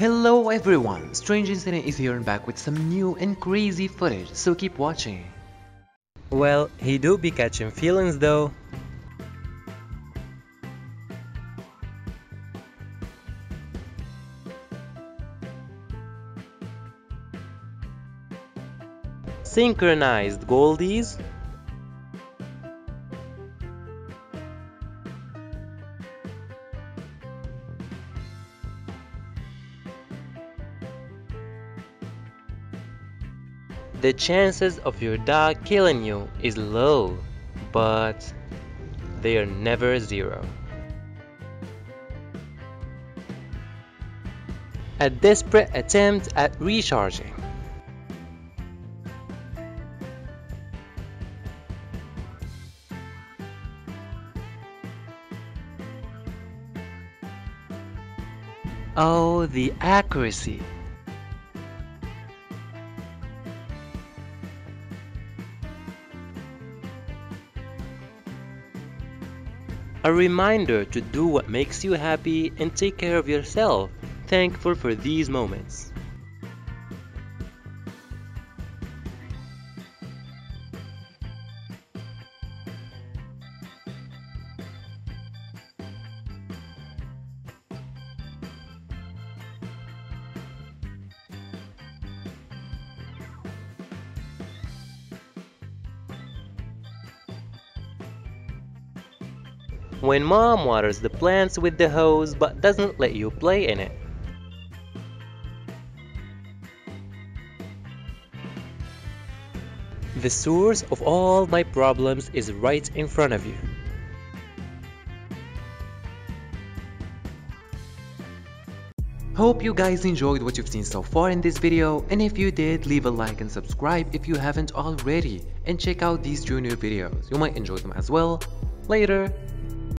Hello everyone, Strange Incident is here and back with some new and crazy footage, so keep watching. Well, he do be catching feelings though. Synchronized Goldies. The chances of your dog killing you is low, but they are never zero. A desperate attempt at recharging. Oh, the accuracy. A reminder to do what makes you happy and take care of yourself. Thankful for these moments. When mom waters the plants with the hose but doesn't let you play in it. The source of all my problems is right in front of you. Hope you guys enjoyed what you've seen so far in this video, and if you did, leave a like and subscribe if you haven't already, and check out these junior videos, you might enjoy them as well. Later!